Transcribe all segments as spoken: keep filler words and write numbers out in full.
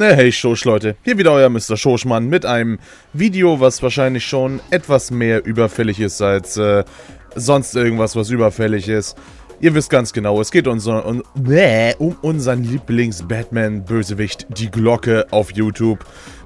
Ne, hey Shoosh, Leute. Hier wieder euer Mister Shooshman mit einem Video, was wahrscheinlich schon etwas mehr überfällig ist als äh, sonst irgendwas, was überfällig ist. Ihr wisst ganz genau, es geht um, um, um unseren Lieblings-Batman-Bösewicht, die Glocke auf YouTube.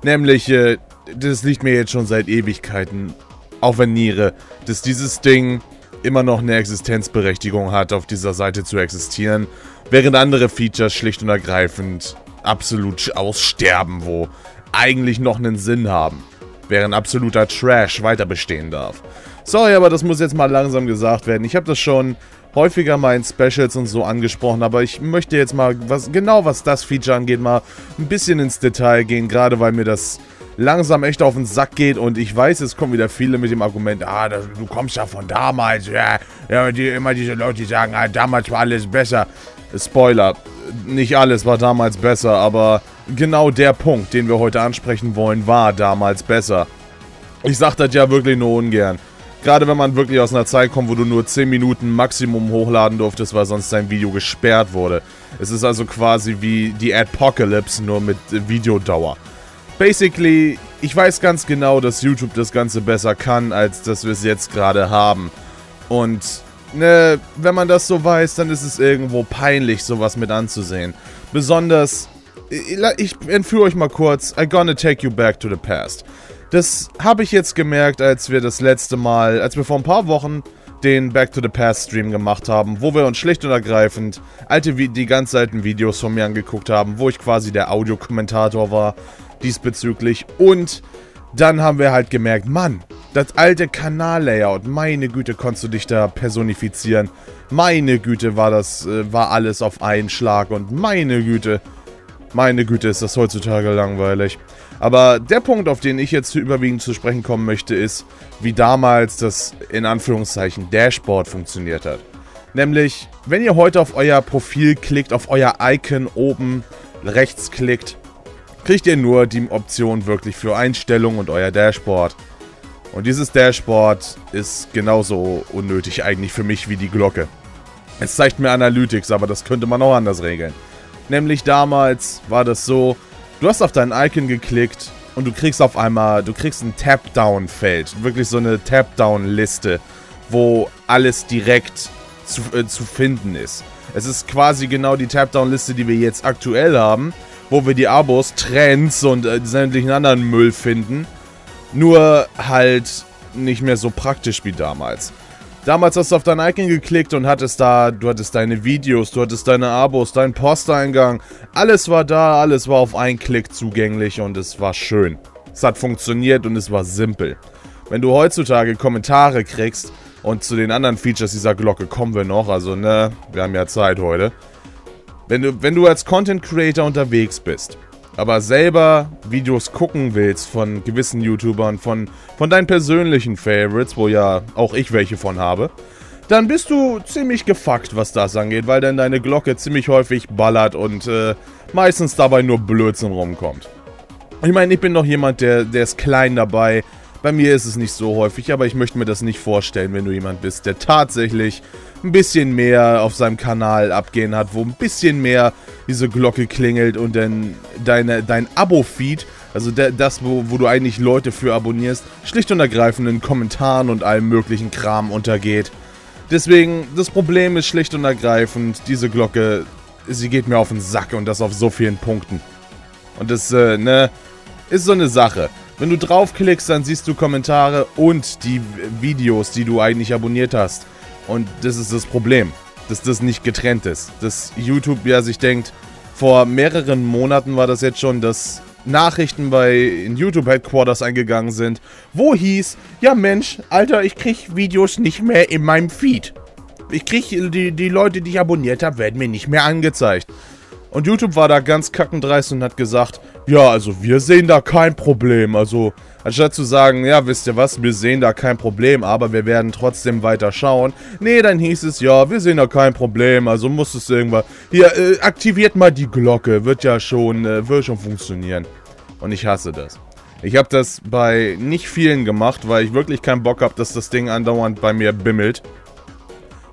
Nämlich, äh, das liegt mir jetzt schon seit Ewigkeiten auf der Niere, dass dieses Ding immer noch eine Existenzberechtigung hat, auf dieser Seite zu existieren, während andere Features schlicht und ergreifend absolut aussterben, wo eigentlich noch einen Sinn haben, während absoluter Trash weiter bestehen darf. Sorry, aber das muss jetzt mal langsam gesagt werden. Ich habe das schon häufiger mal in Specials und so angesprochen, aber ich möchte jetzt mal, was genau was das Feature angeht, mal ein bisschen ins Detail gehen, gerade weil mir das langsam echt auf den Sack geht und ich weiß, es kommen wieder viele mit dem Argument, ah, das, du kommst ja von damals, ja, ja die, immer diese Leute, die sagen, ah, damals war alles besser. Spoiler, nicht alles war damals besser, aber genau der Punkt, den wir heute ansprechen wollen, war damals besser. Ich sag das ja wirklich nur ungern. Gerade wenn man wirklich aus einer Zeit kommt, wo du nur zehn Minuten Maximum hochladen durftest, weil sonst dein Video gesperrt wurde. Es ist also quasi wie die Adpocalypse, nur mit Videodauer. Basically, ich weiß ganz genau, dass YouTube das Ganze besser kann, als dass wir es jetzt gerade haben. Und ne, wenn man das so weiß, dann ist es irgendwo peinlich, sowas mit anzusehen. Besonders, ich entführe euch mal kurz, I'm gonna take you back to the past. Das habe ich jetzt gemerkt, als wir das letzte Mal, als wir vor ein paar Wochen den Back to the Past Stream gemacht haben, wo wir uns schlicht und ergreifend alte, die ganz alten Videos von mir angeguckt haben, wo ich quasi der Audiokommentator war diesbezüglich, und dann haben wir halt gemerkt, Mann, das alte Kanal-Layout, meine Güte, konntest du dich da personifizieren, meine Güte, war das, äh, war alles auf einen Schlag und meine Güte, meine Güte, ist das heutzutage langweilig. Aber der Punkt, auf den ich jetzt überwiegend zu sprechen kommen möchte, ist, wie damals das, in Anführungszeichen, Dashboard funktioniert hat. Nämlich, wenn ihr heute auf euer Profil klickt, auf euer Icon oben rechts klickt, kriegt ihr nur die Option wirklich für Einstellungen und euer Dashboard. Und dieses Dashboard ist genauso unnötig eigentlich für mich wie die Glocke. Es zeigt mir Analytics, aber das könnte man auch anders regeln. Nämlich damals war das so, du hast auf dein Icon geklickt und du kriegst auf einmal, du kriegst ein Tab-Down-Feld. Wirklich so eine Tab-Down-Liste, wo alles direkt zu, äh, zu finden ist. Es ist quasi genau die Tab-Down-Liste, die wir jetzt aktuell haben, wo wir die Abos, Trends und äh, sämtlichen anderen Müll finden. Nur halt nicht mehr so praktisch wie damals. Damals hast du auf dein Icon geklickt und hattest da, du hattest deine Videos, du hattest deine Abos, deinen Posteingang. Alles war da, alles war auf einen Klick zugänglich und es war schön. Es hat funktioniert und es war simpel. Wenn du heutzutage Kommentare kriegst, und zu den anderen Features dieser Glocke kommen wir noch, also ne, wir haben ja Zeit heute. Wenn du, wenn du als Content Creator unterwegs bist, aber selber Videos gucken willst von gewissen YouTubern, von, von deinen persönlichen Favorites, wo ja auch ich welche von habe, dann bist du ziemlich gefuckt, was das angeht, weil dann deine Glocke ziemlich häufig ballert und äh, meistens dabei nur Blödsinn rumkommt. Ich meine, ich bin noch jemand, der, der ist klein dabei. Bei mir ist es nicht so häufig, aber ich möchte mir das nicht vorstellen, wenn du jemand bist, der tatsächlich ein bisschen mehr auf seinem Kanal abgehen hat, wo ein bisschen mehr diese Glocke klingelt und dann deine, dein Abo-Feed, also de, das, wo, wo du eigentlich Leute für abonnierst, schlicht und ergreifend in Kommentaren und allem möglichen Kram untergeht. Deswegen, das Problem ist schlicht und ergreifend, diese Glocke, sie geht mir auf den Sack und das auf so vielen Punkten. Und das, äh, ne, ist so eine Sache. Wenn du draufklickst, dann siehst du Kommentare und die Videos, die du eigentlich abonniert hast. Und das ist das Problem, dass das nicht getrennt ist. Dass YouTube ja sich denkt, vor mehreren Monaten war das jetzt schon, dass Nachrichten bei in YouTube Headquarters eingegangen sind, wo hieß, ja Mensch, Alter, ich krieg Videos nicht mehr in meinem Feed. Ich krieg, die, die Leute, die ich abonniert habe, werden mir nicht mehr angezeigt. Und YouTube war da ganz kackendreist und hat gesagt, ja, also wir sehen da kein Problem. Also anstatt zu sagen, ja, wisst ihr was, wir sehen da kein Problem, aber wir werden trotzdem weiter schauen. Nee, dann hieß es, ja, wir sehen da kein Problem, also muss es irgendwas... Hier, äh, aktiviert mal die Glocke, wird ja schon, äh, wird schon funktionieren. Und ich hasse das. Ich habe das bei nicht vielen gemacht, weil ich wirklich keinen Bock habe, dass das Ding andauernd bei mir bimmelt.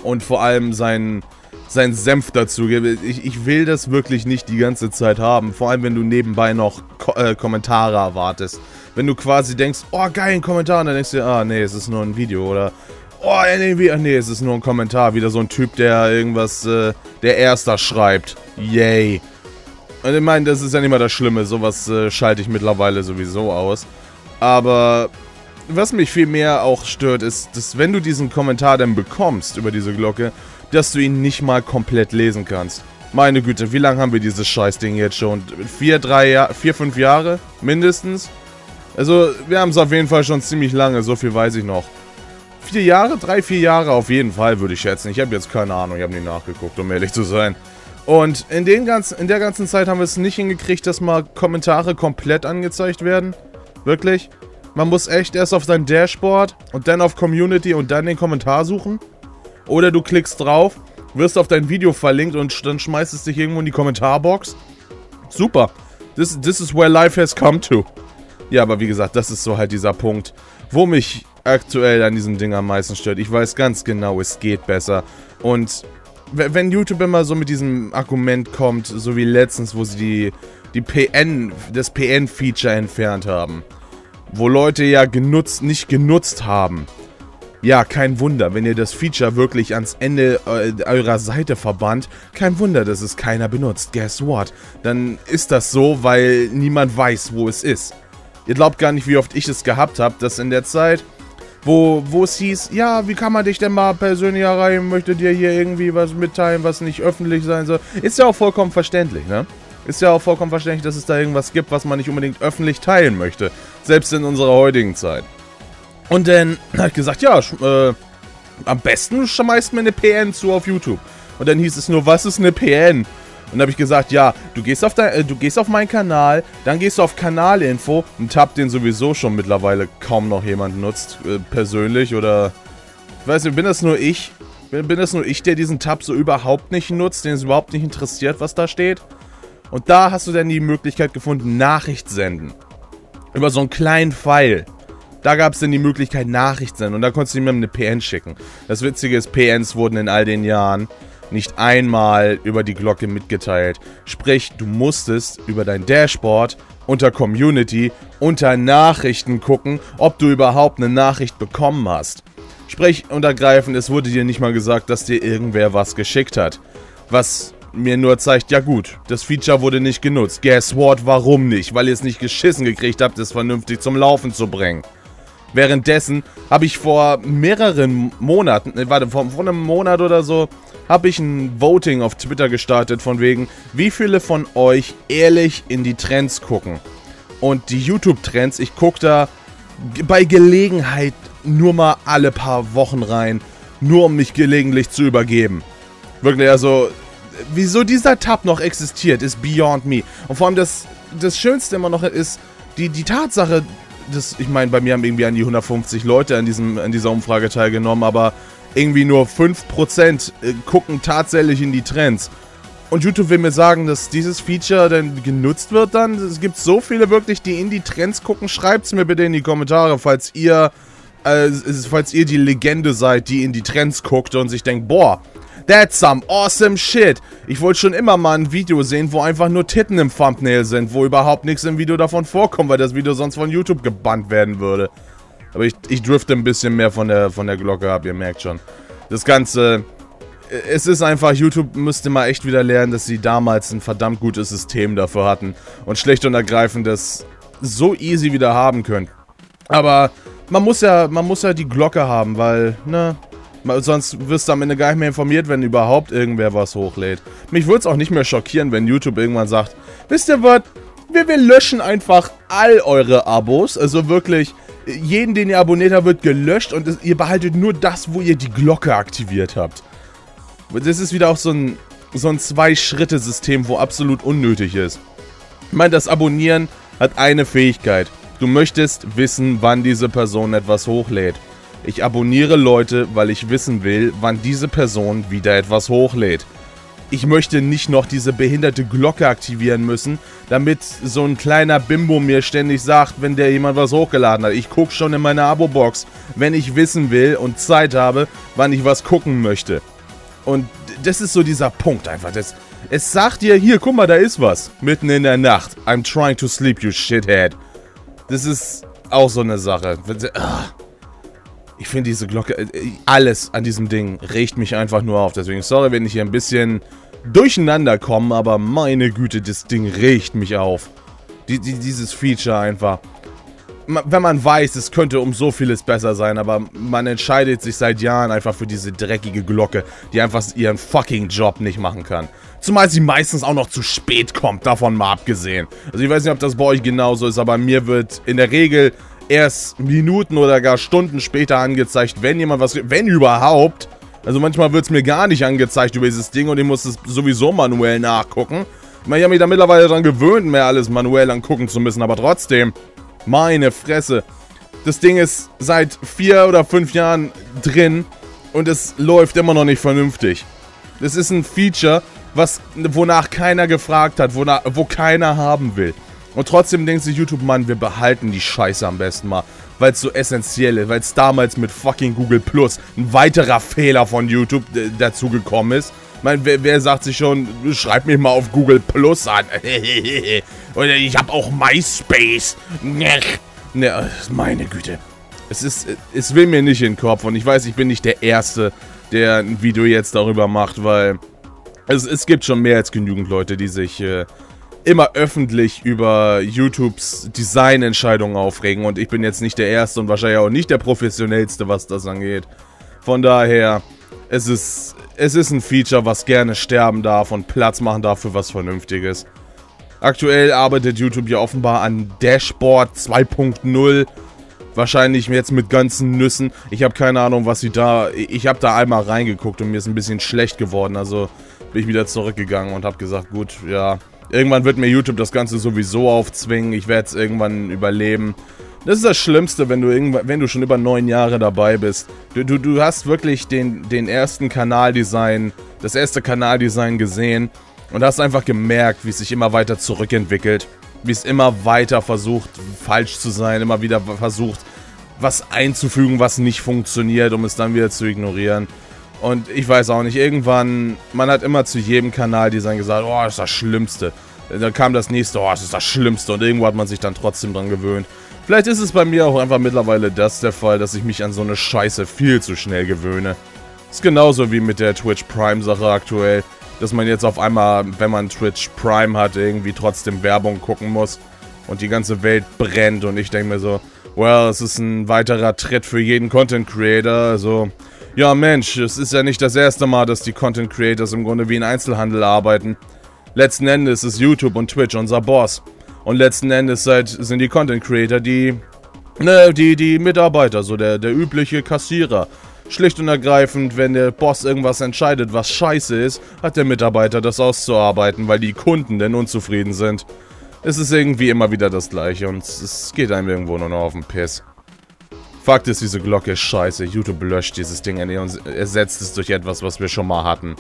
Und vor allem seinen... seinen Senf dazu geben. Ich, ich will das wirklich nicht die ganze Zeit haben. Vor allem, wenn du nebenbei noch Ko äh, Kommentare erwartest. Wenn du quasi denkst, oh, geil, ein Kommentar. Und dann denkst du dir, ah, nee, es ist nur ein Video. Oder, oh, nee, nee, es ist nur ein Kommentar. Wieder so ein Typ, der irgendwas, äh, der Erster schreibt. Yay. Und ich meine, das ist ja nicht mal das Schlimme. Sowas äh, schalte ich mittlerweile sowieso aus. Aber was mich viel mehr auch stört, ist, dass wenn du diesen Kommentar dann bekommst über diese Glocke, dass du ihn nicht mal komplett lesen kannst. Meine Güte, wie lange haben wir dieses Scheißding jetzt schon? Vier, drei Jahre, vier, fünf Jahre mindestens? Also, wir haben es auf jeden Fall schon ziemlich lange, so viel weiß ich noch. Vier Jahre? Drei, vier Jahre auf jeden Fall, würde ich schätzen. Ich habe jetzt keine Ahnung, ich habe nie nachgeguckt, um ehrlich zu sein. Und in, den ganzen, in der ganzen Zeit haben wir es nicht hingekriegt, dass mal Kommentare komplett angezeigt werden. Wirklich? Man muss echt erst auf sein Dashboard und dann auf Community und dann den Kommentar suchen. Oder du klickst drauf, wirst auf dein Video verlinkt und sch dann schmeißt es dich irgendwo in die Kommentarbox. Super. This, this is where life has come to. Ja, aber wie gesagt, das ist so halt dieser Punkt, wo mich aktuell an diesem Ding am meisten stört. Ich weiß ganz genau, es geht besser. Und wenn YouTube immer so mit diesem Argument kommt, so wie letztens, wo sie die, die P N, das P N-Feature entfernt haben, wo Leute ja genutzt, nicht genutzt haben. Ja, kein Wunder, wenn ihr das Feature wirklich ans Ende äh, eurer Seite verbannt, kein Wunder, dass es keiner benutzt. Guess what? Dann ist das so, weil niemand weiß, wo es ist. Ihr glaubt gar nicht, wie oft ich es gehabt habe, dass in der Zeit, wo, wo es hieß, ja, wie kann man dich denn mal persönlich erreichen, möchte dir hier irgendwie was mitteilen, was nicht öffentlich sein soll. Ist ja auch vollkommen verständlich, ne? Ist ja auch vollkommen verständlich, dass es da irgendwas gibt, was man nicht unbedingt öffentlich teilen möchte. Selbst in unserer heutigen Zeit. Und dann habe ich gesagt, ja, äh, am besten schmeißt mir eine P N zu auf YouTube. Und dann hieß es nur, was ist eine P N? Und dann habe ich gesagt, ja, du gehst auf dein, äh, du gehst auf meinen Kanal, dann gehst du auf Kanalinfo, einen Tab, den sowieso schon mittlerweile kaum noch jemand nutzt, äh, persönlich oder, ich weiß nicht, bin das nur ich? Bin, bin das nur ich, der diesen Tab so überhaupt nicht nutzt, den es überhaupt nicht interessiert, was da steht? Und da hast du dann die Möglichkeit gefunden, Nachricht senden. Über so einen kleinen Pfeil. Da gab es dann die Möglichkeit, Nachricht senden. Und da konntest du jemandem eine P N schicken. Das Witzige ist, P Ns wurden in all den Jahren nicht einmal über die Glocke mitgeteilt. Sprich, du musstest über dein Dashboard, unter Community, unter Nachrichten gucken, ob du überhaupt eine Nachricht bekommen hast. Sprich, und ergreifend, es wurde dir nicht mal gesagt, dass dir irgendwer was geschickt hat. Was mir nur zeigt, ja gut, das Feature wurde nicht genutzt. Guess what, warum nicht? Weil ihr es nicht geschissen gekriegt habt, es vernünftig zum Laufen zu bringen. Währenddessen habe ich vor mehreren Monaten, ne, warte, vor, vor einem Monat oder so, habe ich ein Voting auf Twitter gestartet von wegen, wie viele von euch ehrlich in die Trends gucken. Und die YouTube-Trends, ich gucke da bei Gelegenheit nur mal alle paar Wochen rein, nur um mich gelegentlich zu übergeben. Wirklich, also wieso dieser Tab noch existiert, ist beyond me. Und vor allem das, das Schönste immer noch ist, die, die Tatsache, dass, ich meine, bei mir haben irgendwie an die hundertfünfzig Leute an, diesem, an dieser Umfrage teilgenommen, aber irgendwie nur fünf Prozent gucken tatsächlich in die Trends. Und YouTube will mir sagen, dass dieses Feature dann genutzt wird dann? Es gibt so viele wirklich, die in die Trends gucken. Schreibt es mir bitte in die Kommentare, falls ihr, äh, falls ihr die Legende seid, die in die Trends guckt und sich denkt, boah, that's some awesome shit. Ich wollte schon immer mal ein Video sehen, wo einfach nur Titten im Thumbnail sind, wo überhaupt nichts im Video davon vorkommt, weil das Video sonst von YouTube gebannt werden würde. Aber ich, ich drifte ein bisschen mehr von der, von der Glocke ab, ihr merkt schon. Das Ganze, es ist einfach, YouTube müsste mal echt wieder lernen, dass sie damals ein verdammt gutes System dafür hatten und schlicht und ergreifend das so easy wieder haben können. Aber man muss ja, man muss ja die Glocke haben, weil, ne, sonst wirst du am Ende gar nicht mehr informiert, wenn überhaupt irgendwer was hochlädt. Mich würde es auch nicht mehr schockieren, wenn YouTube irgendwann sagt, wisst ihr was, wir, wir löschen einfach all eure Abos. Also wirklich, jeden, den ihr abonniert habt, wird gelöscht und ihr behaltet nur das, wo ihr die Glocke aktiviert habt. Das ist wieder auch so ein, so ein Zwei-Schritte-System, wo absolut unnötig ist. Ich meine, das Abonnieren hat eine Fähigkeit. Du möchtest wissen, wann diese Person etwas hochlädt. Ich abonniere Leute, weil ich wissen will, wann diese Person wieder etwas hochlädt. Ich möchte nicht noch diese behinderte Glocke aktivieren müssen, damit so ein kleiner Bimbo mir ständig sagt, wenn der jemand was hochgeladen hat. Ich gucke schon in meine Abo-Box, wenn ich wissen will und Zeit habe, wann ich was gucken möchte. Und das ist so dieser Punkt einfach. Das, es sagt dir, hier, guck mal, da ist was. Mitten in der Nacht. I'm trying to sleep, you shithead. Das ist auch so eine Sache. Ich finde diese Glocke, alles an diesem Ding regt mich einfach nur auf. Deswegen, sorry, wenn ich hier ein bisschen durcheinander komme, aber meine Güte, das Ding regt mich auf. Die, die, dieses Feature einfach. Wenn man weiß, es könnte um so vieles besser sein, aber man entscheidet sich seit Jahren einfach für diese dreckige Glocke, die einfach ihren fucking Job nicht machen kann. Zumal sie meistens auch noch zu spät kommt, davon mal abgesehen. Also ich weiß nicht, ob das bei euch genauso ist, aber mir wird in der Regel erst Minuten oder gar Stunden später angezeigt, wenn jemand was... Wenn überhaupt. Also manchmal wird es mir gar nicht angezeigt über dieses Ding und ich muss es sowieso manuell nachgucken. Ich meine, ich habe mich da mittlerweile daran gewöhnt, mir alles manuell angucken zu müssen, aber trotzdem... Meine Fresse. Das Ding ist seit vier oder fünf Jahren drin und es läuft immer noch nicht vernünftig. Das ist ein Feature, was, wonach keiner gefragt hat, wonach, wo keiner haben will. Und trotzdem denkt sich YouTube, Mann, wir behalten die Scheiße am besten mal, weil es so essentiell ist, weil es damals mit fucking Google Plus ein weiterer Fehler von YouTube dazu gekommen ist. Ich meine, wer, wer sagt sich schon, schreibt mich mal auf Google Plus an. Oder ich habe auch MySpace. Ne, meine Güte. Es ist, es will mir nicht in den Kopf. Und ich weiß, ich bin nicht der Erste, der ein Video jetzt darüber macht, weil es, es gibt schon mehr als genügend Leute, die sich äh, immer öffentlich über YouTubes Designentscheidungen aufregen. Und ich bin jetzt nicht der Erste und wahrscheinlich auch nicht der Professionellste, was das angeht. Von daher, es ist... Es ist ein Feature, was gerne sterben darf und Platz machen darf für was Vernünftiges. Aktuell arbeitet YouTube ja offenbar an Dashboard zwei punkt null. Wahrscheinlich jetzt mit ganzen Nüssen. Ich habe keine Ahnung, was sie da... Ich habe da einmal reingeguckt und mir ist ein bisschen schlecht geworden. Also bin ich wieder zurückgegangen und habe gesagt, gut, ja... Irgendwann wird mir YouTube das Ganze sowieso aufzwingen. Ich werde es irgendwann überleben. Das ist das Schlimmste, wenn du, irgendwann, wenn du schon über neun Jahre dabei bist. Du, du, du hast wirklich den, den ersten Kanaldesign, das erste Kanaldesign gesehen und hast einfach gemerkt, wie es sich immer weiter zurückentwickelt. Wie es immer weiter versucht, falsch zu sein, immer wieder versucht, was einzufügen, was nicht funktioniert, um es dann wieder zu ignorieren. Und ich weiß auch nicht, irgendwann, man hat immer zu jedem Kanaldesign gesagt, oh, das ist das Schlimmste. Dann kam das nächste, oh, das ist das Schlimmste und irgendwo hat man sich dann trotzdem dran gewöhnt. Vielleicht ist es bei mir auch einfach mittlerweile das der Fall, dass ich mich an so eine Scheiße viel zu schnell gewöhne. Ist genauso wie mit der Twitch Prime Sache aktuell, dass man jetzt auf einmal, wenn man Twitch Prime hat, irgendwie trotzdem Werbung gucken muss und die ganze Welt brennt und ich denke mir so, well, es ist ein weiterer Tritt für jeden Content Creator, also... Ja Mensch, es ist ja nicht das erste Mal, dass die Content Creators im Grunde wie ein Einzelhandel arbeiten. Letzten Endes ist YouTube und Twitch unser Boss. Und letzten Endes halt sind die Content Creator die, ne, die, die Mitarbeiter, so der, der übliche Kassierer. Schlicht und ergreifend, wenn der Boss irgendwas entscheidet, was scheiße ist, hat der Mitarbeiter das auszuarbeiten, weil die Kunden denn unzufrieden sind. Es ist irgendwie immer wieder das Gleiche und es geht einem irgendwo nur noch auf den Piss. Fakt ist, diese Glocke ist scheiße. YouTube löscht dieses Ding und ersetzt es durch etwas, was wir schon mal hatten.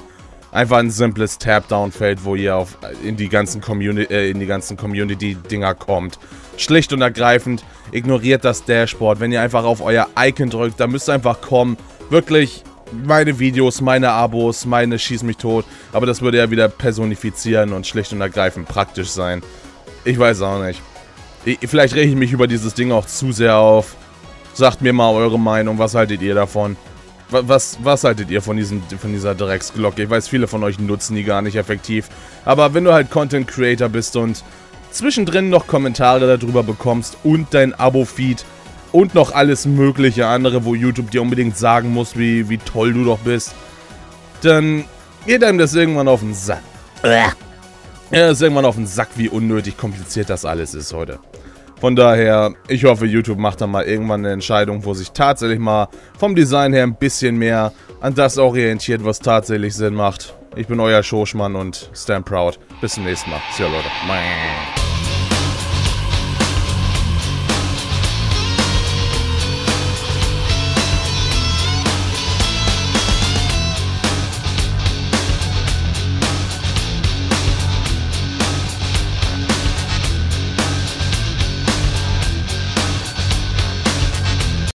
Einfach ein simples Tab-Down-Feld, wo ihr auf, in die ganzen Community-Dinger kommt. Schlicht und ergreifend, ignoriert das Dashboard. Wenn ihr einfach auf euer Icon drückt, dann müsst ihr einfach kommen. Wirklich, meine Videos, meine Abos, meine Schieß mich tot. Aber das würde ja wieder personifizieren und schlicht und ergreifend praktisch sein. Ich weiß auch nicht. Ich, vielleicht rege ich mich über dieses Ding auch zu sehr auf. Sagt mir mal eure Meinung, was haltet ihr davon? Was, was haltet ihr von, diesem, von dieser Drecksglocke? Ich weiß, viele von euch nutzen die gar nicht effektiv. Aber wenn du halt Content Creator bist und zwischendrin noch Kommentare darüber bekommst und dein Abo-Feed und noch alles mögliche andere, wo YouTube dir unbedingt sagen muss, wie, wie toll du doch bist, dann geht einem das irgendwann auf den Sack. Ja, das ist irgendwann auf den Sack, wie unnötig kompliziert das alles ist heute. Von daher, ich hoffe, YouTube macht dann mal irgendwann eine Entscheidung, wo sich tatsächlich mal vom Design her ein bisschen mehr an das orientiert, was tatsächlich Sinn macht. Ich bin euer Shooshman und stand proud. Bis zum nächsten Mal. See ya, Leute.